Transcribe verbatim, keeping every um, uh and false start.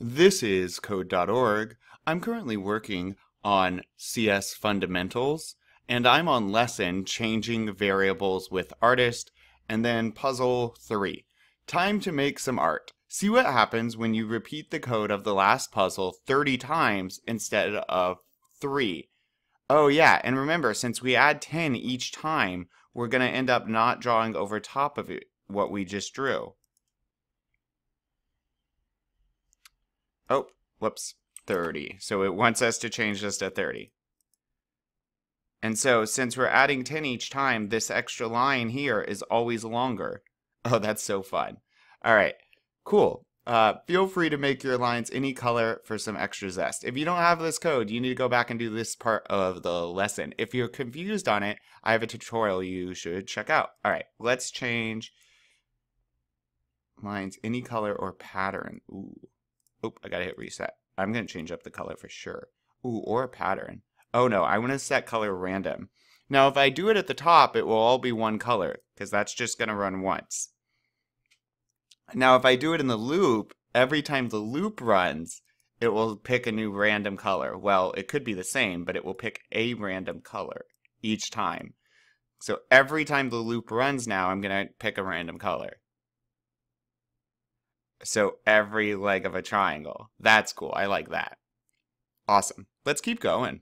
This is Code dot org. I'm currently working on C S Fundamentals, and I'm on lesson Changing Variables with Artist, and then puzzle three, Time to Make Some Art. See what happens when you repeat the code of the last puzzle thirty times instead of three. Oh yeah, and remember, since we add ten each time, we're going to end up not drawing over top of it what we just drew. Oh, whoops, thirty. So it wants us to change this to thirty. And so since we're adding ten each time, this extra line here is always longer. Oh, that's so fun. All right, cool. Uh, feel free to make your lines any color for some extra zest. If you don't have this code, you need to go back and do this part of the lesson. If you're confused on it, I have a tutorial you should check out. All right, let's change lines any color or pattern. Ooh. Oop, I gotta hit reset. I'm gonna change up the color for sure. Ooh, or pattern. Oh no, I wanna set color random. Now if I do it at the top, it will all be one color, because that's just gonna run once. Now if I do it in the loop, every time the loop runs, it will pick a new random color. Well, it could be the same, but it will pick a random color each time. So every time the loop runs now, I'm gonna pick a random color. So every leg of a triangle. That's cool. I like that. Awesome. Let's keep going.